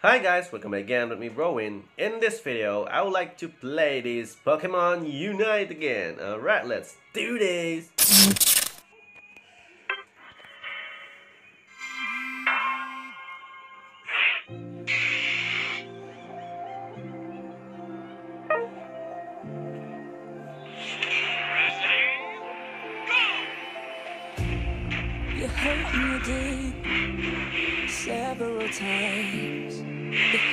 Hi guys, welcome again with me Browind. In this video, I would like to play this Pokemon Unite again. Alright, let's do this! You hurt me deep several times. It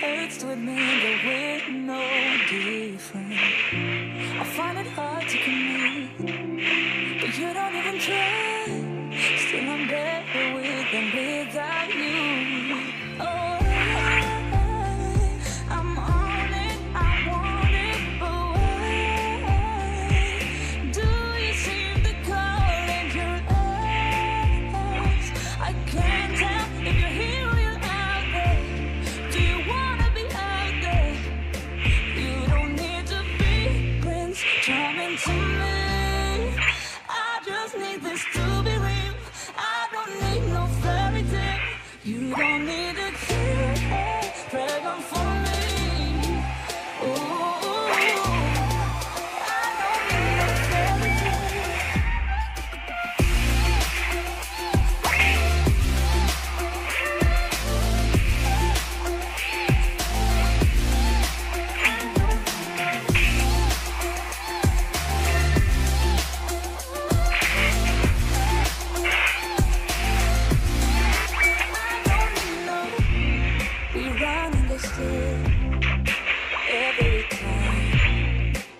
hurts with me, but we're no different. I find it hard to commit, but you don't even try. Still, I'm better with and without you. Oh, I'm on it, I want it, but why do you seem to call in your eyes? I can't tell if you're here or you're out there. Do you wanna be out there? You don't need to be Prince Charming to me. I just need this to believe. I don't need no fairy tale. You don't need a cure, drag on for me. Ooh, I don't need no fairy tale. I don't need no. We run in the still every time.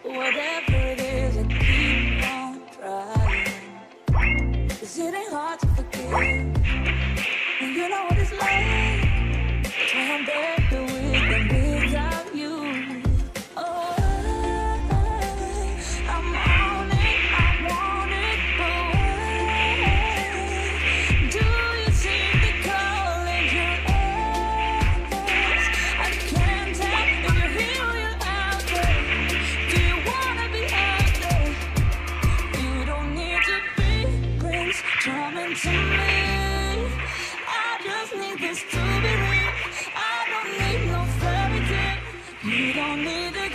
Whatever it is, I keep on trying. 'Cause it ain't hard to forgive, and you know what it's like. That's why I'm better with and without you. Oh, I'm on it, I want it, but why do you seem to call in your eyes? I can't tell if you're here or you're out there. Do you wanna be out there? You don't need to be Prince Charming to me. I just need this to be real. I don't need no fairy tale. You don't need a cure,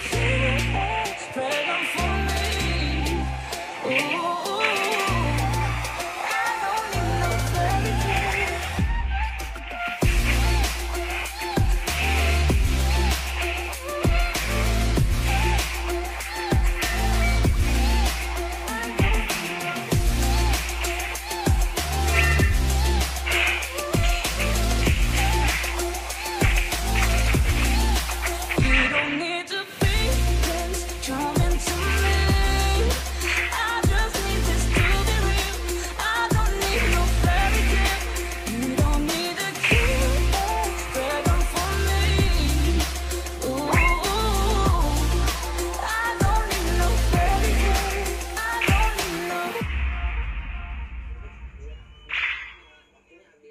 pray on for me. Ooh, I don't need no fairy tale. You don't need to be Prince Charming to me. I just need this to be real. I don't need no fairy tale. You don't need a cure, drag on for me. Ooh,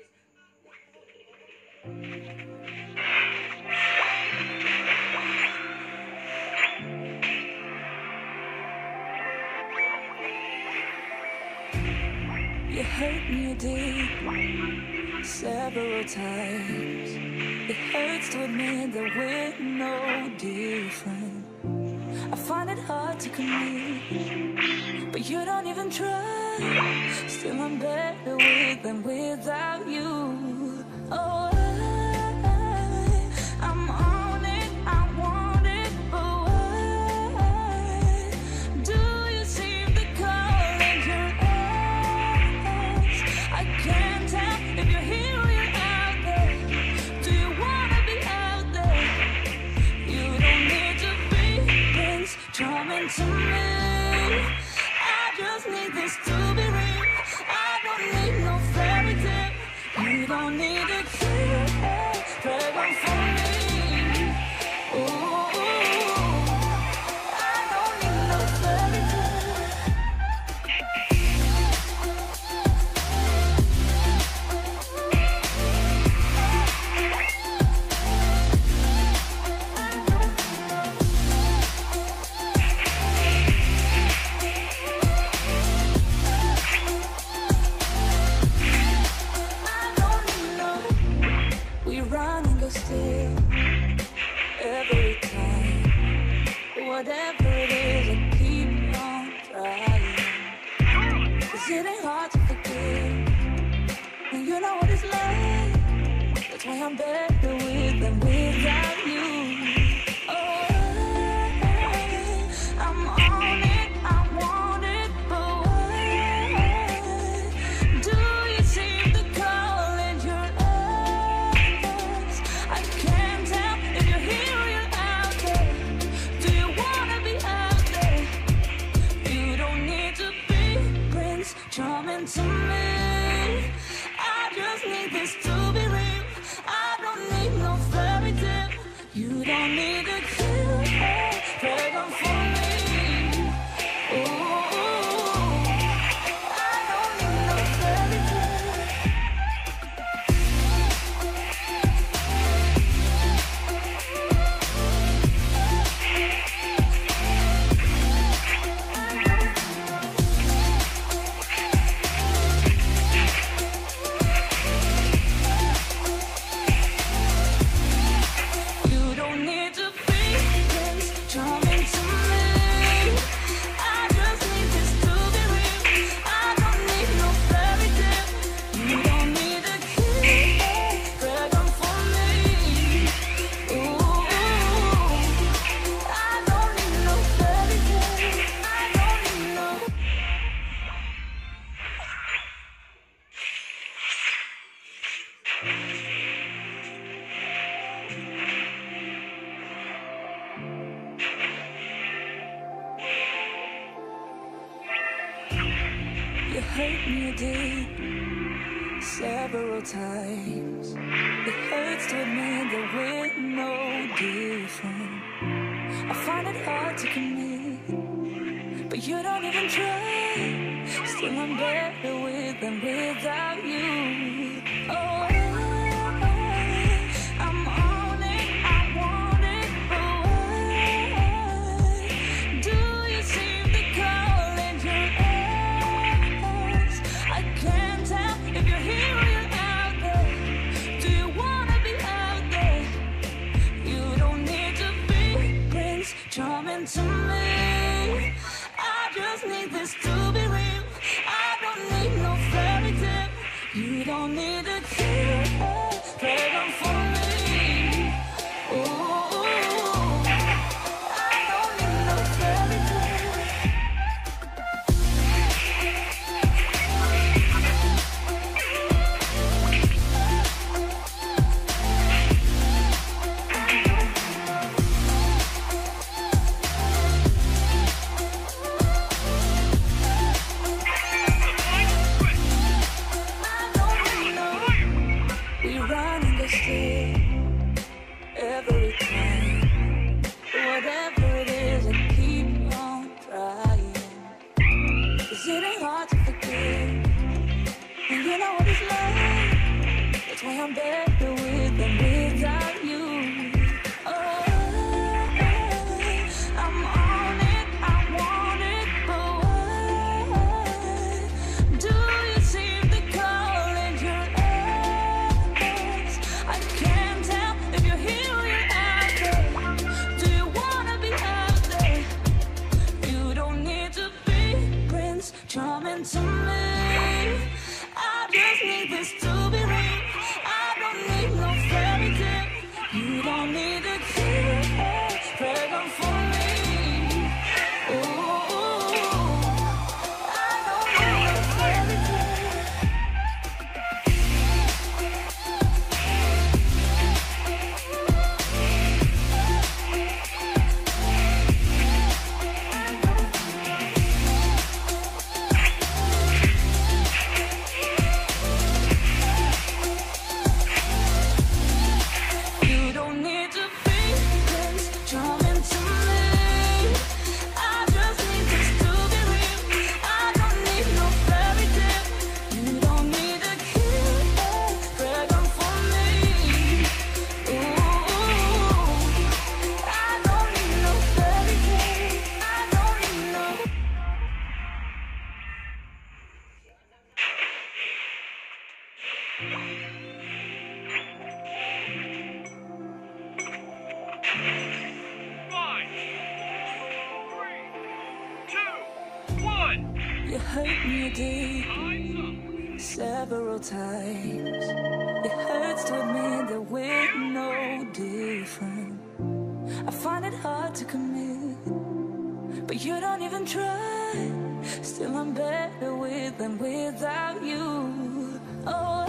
I don't need no fairy tale. I don't need no. You hurt me deep several times. It hurts with me that we're no different. I find it hard to commit, but you don't even try. Still, I'm better with than without you. Oh, I'm on it, I want it, but why do you seem to call in your eyes? I can't tell if you're here or you're out there. Do you wanna be out there? You don't need to be Prince Charming to me. I just need this to be real. I don't need no fairy tale. You don't need a cure, drag on for me. Ooh, I don't need no fairy tale. I don't need no. We run and go still Cause it ain't hard to forgive. And you know what it's like. That's why I'm better with than without you. To me, I just need this to believe. I don't need no fairy tale. You don't need a cure. Pray for me. Ooh, I don't need no fairy You hurt me deep several times. It hurts to admit that we're no different. I find it hard to commit, but you don't even try. Still, I'm better with than without you. Oh. To me, I just need this to believe. I don't need no fairy tale. You don't need a cure. Pray for me. Ooh, I don't need no fairy tale. Every time, whatever it is, and keep on trying. Cause it ain't hard to forgive. And you know what it's like. That's why I'm better with than without you. To me, I just need this to believe. I don't need no fairy tale. You don't need a cure. Pray for me. Ooh, I don't need no fairy tale. One, 3, 2, 1. You hurt me deep several times. It hurts to admit that we're no different. I find it hard to commit, but you don't even try. Still I'm better with than without you. Oh,